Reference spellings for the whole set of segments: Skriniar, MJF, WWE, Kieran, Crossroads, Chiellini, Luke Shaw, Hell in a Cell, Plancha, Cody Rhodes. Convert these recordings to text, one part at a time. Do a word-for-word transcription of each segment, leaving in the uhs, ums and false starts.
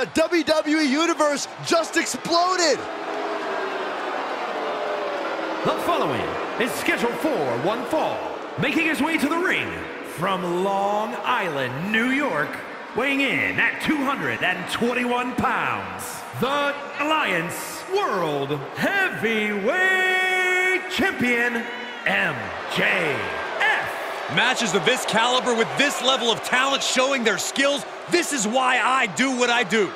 The W W E Universe just exploded! The following is scheduled for one fall, making his way to the ring from Long Island, New York, weighing in at two hundred twenty-one pounds, the Alliance World Heavyweight Champion, M J F. Matches of this caliber with this level of talent showing their skills, this is why I do what I do.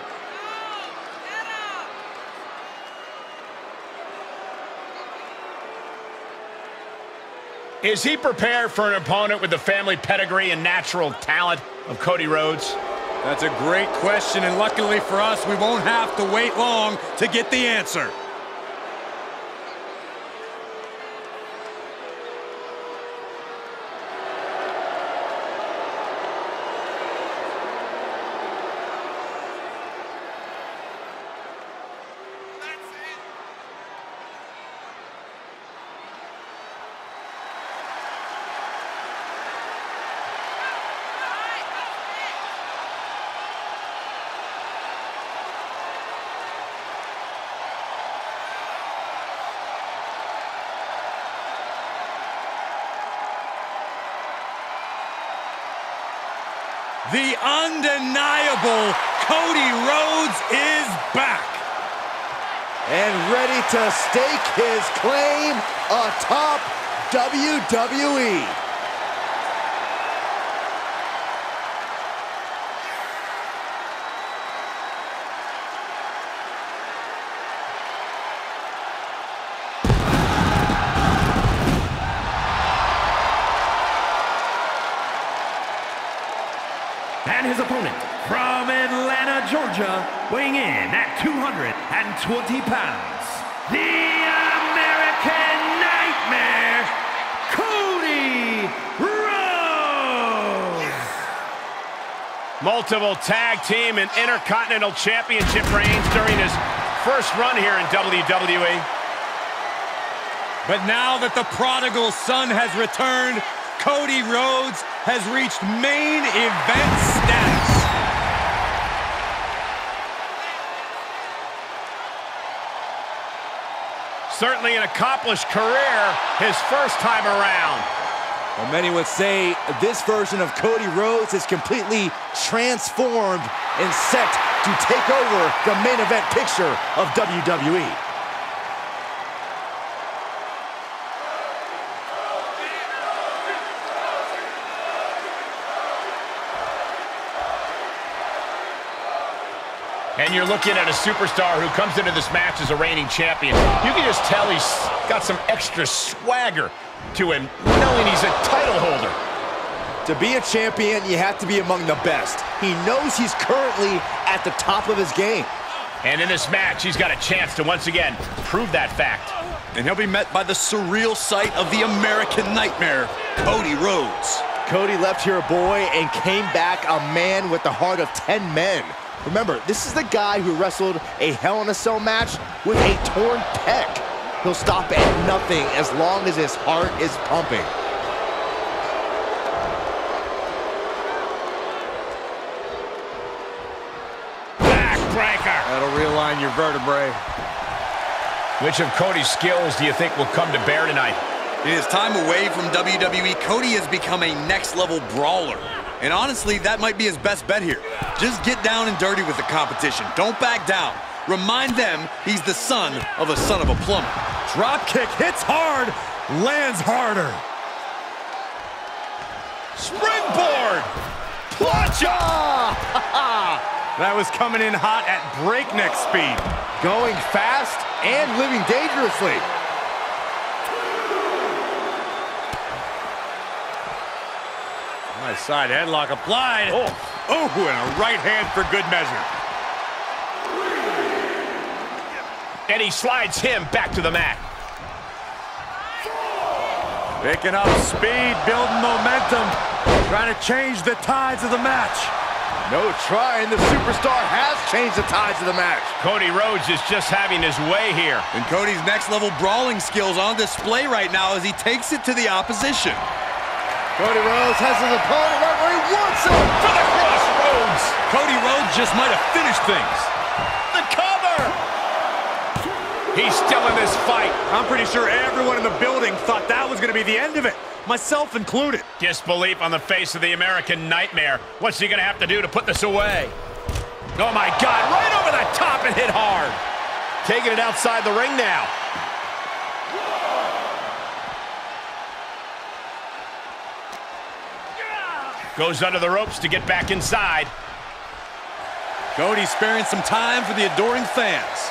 Is he prepared for an opponent with the family pedigree and natural talent of Cody Rhodes? That's a great question, and luckily for us, we won't have to wait long to get the answer. The undeniable Cody Rhodes is back. And ready to stake his claim atop W W E. And his opponent from Atlanta, Georgia, weighing in at two hundred twenty pounds, the American Nightmare, Cody Rhodes. Multiple tag team and intercontinental championship reigns during his first run here in W W E. But now that the prodigal son has returned, Cody Rhodes has reached main event status. Certainly an accomplished career his first time around. Well, many would say this version of Cody Rhodes is completely transformed and set to take over the main event picture of W W E. And you're looking at a superstar who comes into this match as a reigning champion. You can just tell he's got some extra swagger to him, knowing he's a title holder. To be a champion, you have to be among the best. He knows he's currently at the top of his game. And in this match, he's got a chance to once again prove that fact. And he'll be met by the surreal sight of the American Nightmare, Cody Rhodes. Cody left here a boy and came back a man with the heart of ten men. Remember, this is the guy who wrestled a Hell in a Cell match with a torn pec. He'll stop at nothing as long as his heart is pumping. Backbreaker. That'll realign your vertebrae. Which of Cody's skills do you think will come to bear tonight? In his time away from W W E, Cody has become a next-level brawler. And honestly, that might be his best bet here. Just get down and dirty with the competition. Don't back down. Remind them he's the son of a son of a plumber. Drop kick hits hard, lands harder. Springboard! Plancha! That was coming in hot at breakneck speed. Going fast and living dangerously. Nice side headlock applied. Oh, oh, and a right hand for good measure. And he slides him back to the mat. Picking up speed, building momentum, trying to change the tides of the match. No trying, the superstar has changed the tides of the match. Cody Rhodes is just having his way here. And Cody's next level brawling skills on display right now as he takes it to the opposition. Cody Rhodes has his opponent right where he wants him for the Crossroads Rhodes. Cody Rhodes just might have finished things. The cover! He's still in this fight. I'm pretty sure everyone in the building thought that was going to be the end of it, myself included. Disbelief on the face of the American Nightmare. What's he going to have to do to put this away? Oh, my God, right over the top and hit hard. Taking it outside the ring now. Goes under the ropes to get back inside. Cody sparing some time for the adoring fans.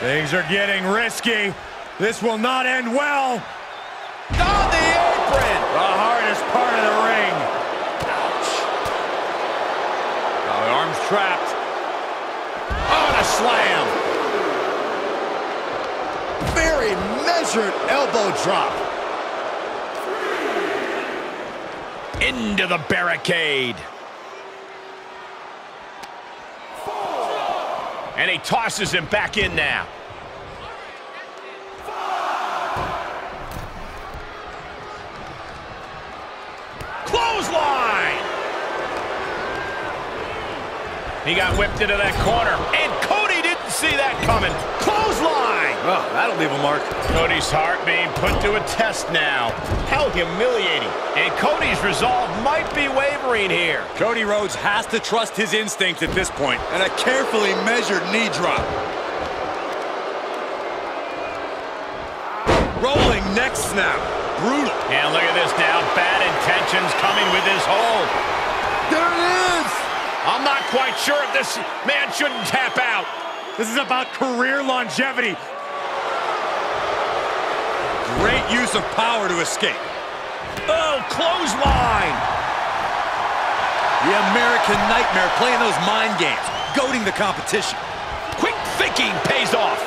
Things are getting risky. This will not end well. On the apron! The hardest part of the ring. Ouch. Oh, the arm's trapped. Oh, and a slam. Very measured elbow drop. Into the barricade. Four. And he tosses him back in now. Five. Clothesline! He got whipped into that corner, and Cody didn't see that coming. Clothesline! Oh, that'll leave a mark. Cody's heart being put to a test now. How humiliating. And Cody's resolve might be wavering here. Cody Rhodes has to trust his instinct at this point. And a carefully measured knee drop. Rolling neck snap. Brutal. And look at this now. Bad intentions coming with this hold. There it is! I'm not quite sure if this man shouldn't tap out. This is about career longevity. Great use of power to escape. Oh, clothesline! The American Nightmare playing those mind games, goading the competition. Quick thinking pays off.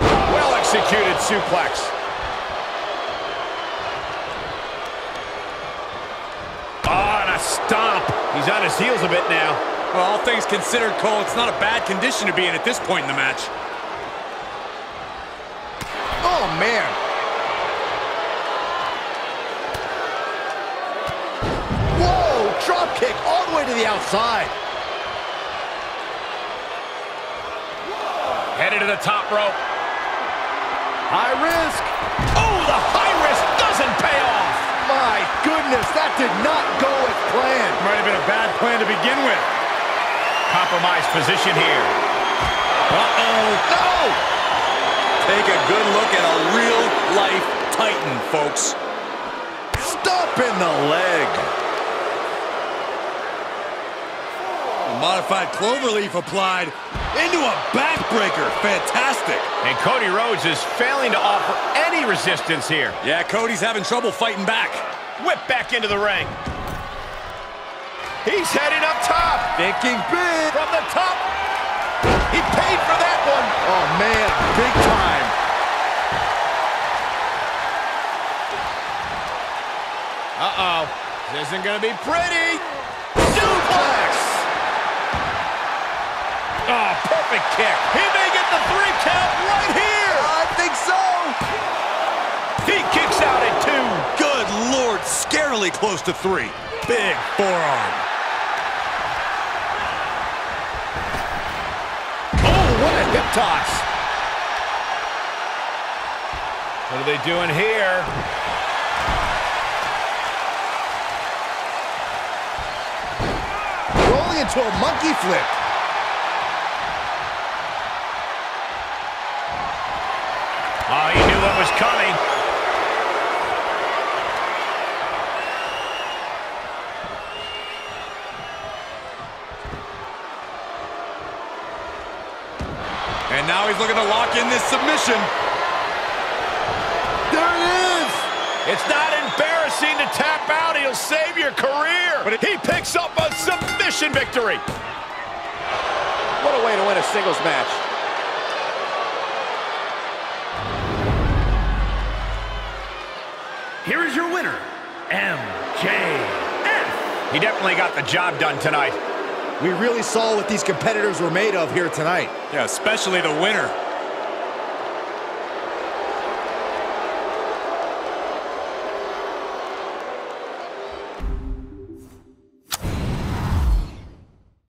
Well executed suplex. Oh, and a stomp. He's on his heels a bit now. Well, all things considered, Cole, it's not a bad condition to be in at this point in the match. Oh, man. Whoa, drop kick all the way to the outside. Headed to the top rope. High risk. Oh, the high risk doesn't pay off. My goodness, that did not go as planned. Might have been a bad plan to begin with. Compromised position here. Uh-oh, no! Take a good look at a real-life Titan, folks. Stomp in the leg. A modified cloverleaf applied into a backbreaker. Fantastic. And Cody Rhodes is failing to offer any resistance here. Yeah, Cody's having trouble fighting back. Whip back into the ring. He's heading up top. Thinking big. From the top. He paid for that one. Oh, man. Big time. Uh-oh. This isn't going to be pretty. Suplex. Oh, perfect kick. He may get the three count right here. I think so. He kicks out at two. Good Lord. Scarily close to three. Big forearm. Hip toss. What are they doing here? Rolling into a monkey flip. Oh, he knew what was coming. And now he's looking to lock in this submission. There it is! It's not embarrassing to tap out. He'll save your career. But he picks up a submission victory. What a way to win a singles match. Here is your winner, M J F. He definitely got the job done tonight. We really saw what these competitors were made of here tonight. Yeah, especially the winner.